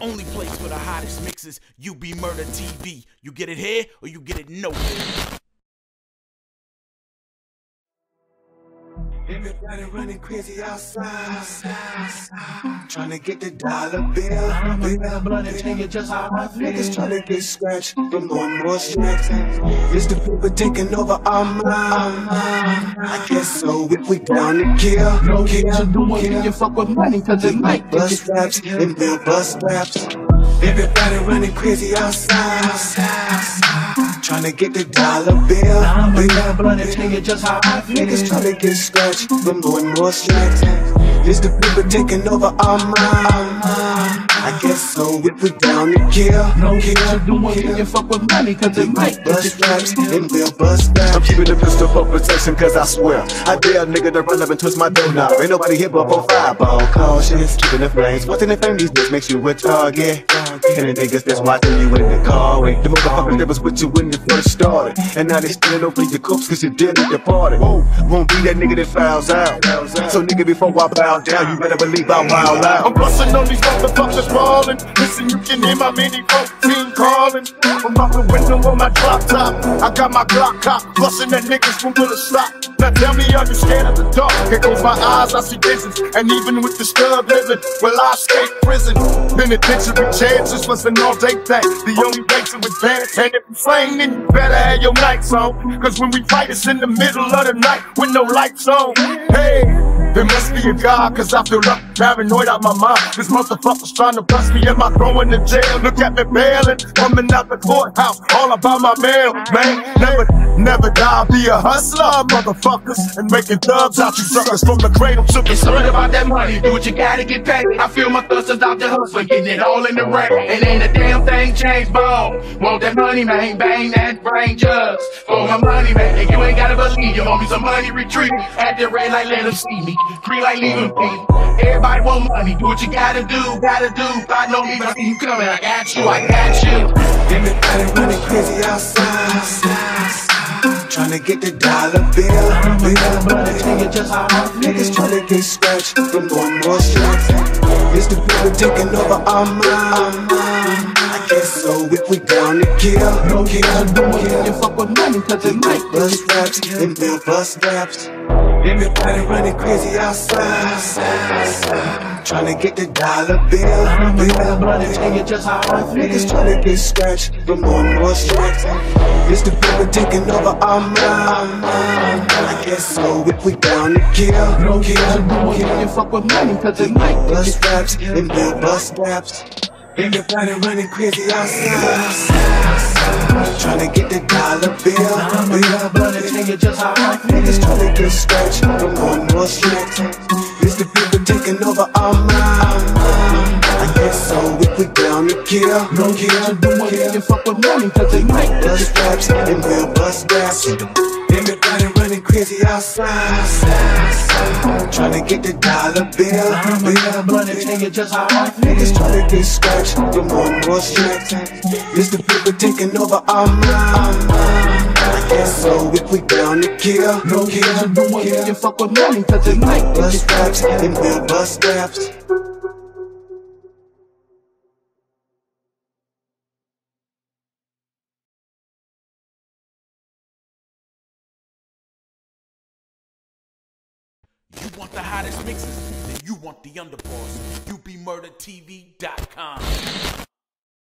Only place for the hottest mixes, UBMurda TV. You get it here or you get it nowhere. Everybody running crazy outside. Trying to get the dollar bill. I'm a bloody nigga, just how I feel. Niggas trying to get scratched from one more stretch. It's the people taking over our mind. I guess so if we down to kill. No kill, you do when you fuck with money, cause it might bust raps and build bust raps. Everybody running crazy outside. Trying to get the dollar bill. I'm a bloody nigga, just how I feel. Niggas trying to get scratched from more and more strikes. It's the people taking over our mind. I guess so if we down to kill. No kill, you do when you fuck with money, cause it might bust straps and we'll bust that. I'm keeping the pistol for protection, cause I swear I dare a nigga to run up and twist my doorknob. Ain't nobody here but for fireball cautious. Keeping the flames, watching the fame these days makes you a target. And the niggas that's watching you in the car way. The motherfuckers that was with you when you first started, and now they stealing over your cups cause you did at the party. Whoa, won't be that nigga that fouls out. So nigga, before I bow down, you better believe I wild out. I'm busting on these motherfuckers. Ballin'. Listen, you can hear my mini folk team callin'. I'm out the window on my drop top. I got my Glock cock, bustin' at niggas from the slot. Now tell me, are you scared of the dark? Here goes my eyes, I see visions. And even with this thug living, well, I escape prison. Penitentiary chances was an all-day thing. The only way to advance, and if you flame, then you better have your lights on. Cause when we fight, it's in the middle of the night with no lights on. Hey! There must be a God, cause I feel like paranoid out my mind. This motherfucker's trying to bust me, am I going to jail? Look at me bailing, coming out the courthouse, all about my mail, man. Never die, be a hustler, motherfuckers, and making thugs out you suckers from the cradle to the sun. It's all about that money, do what you gotta get paid. I feel my thusters out the hustler, getting it all in the rain. And ain't a damn thing changed, bone. Want that money, man, bang that brain jugs. For my money, man, and you ain't gotta believe your homies are money retreat. At the red light, let them see me. Green light, leave them be. Everybody want money, do what you gotta do. I know me, I see you coming, I got you. Everybody running crazy outside. Trying to get the dollar bill. I'm bloody nigga, just how I feel. Niggas trying to get scratched from one more strike. It's the people taking over our mind. I guess so if we down to kill. No kill, no kill. You fuck with money, cause it might bust raps and build bust raps. Everybody running crazy outside. Trying to get the dollar bill. I'm a bloody nigga, just how I feel. Niggas trying to get scratched from more and more strikes. It's the people taking over our mind. I guess so if we down to kill. No kill, no kill. You fuck with money, cause it might bust raps and build bust raps. Everybody running crazy outside. Trying to get the dollar bill. I'm a bloody nigga, just how I feel. Niggas trying to get scratched from one more strike. It's the people taking over our mind. I guess so if we down to kill. No kill, no kill. You fuck with money, cause they might bust raps and we'll bust raps. Everybody running crazy outside. Trying to get the dollar bill. I'm a bloody nigga, just how I feel. Niggas trying to get scratched from one more strike. It's the people taking over our mind. I guess so if we down to kill. No kill, no kill. You fuck with money, cause it might bust raps and we'll bust raps. You want the hottest mixes, then you want the underboss. UBMurdaTV.com.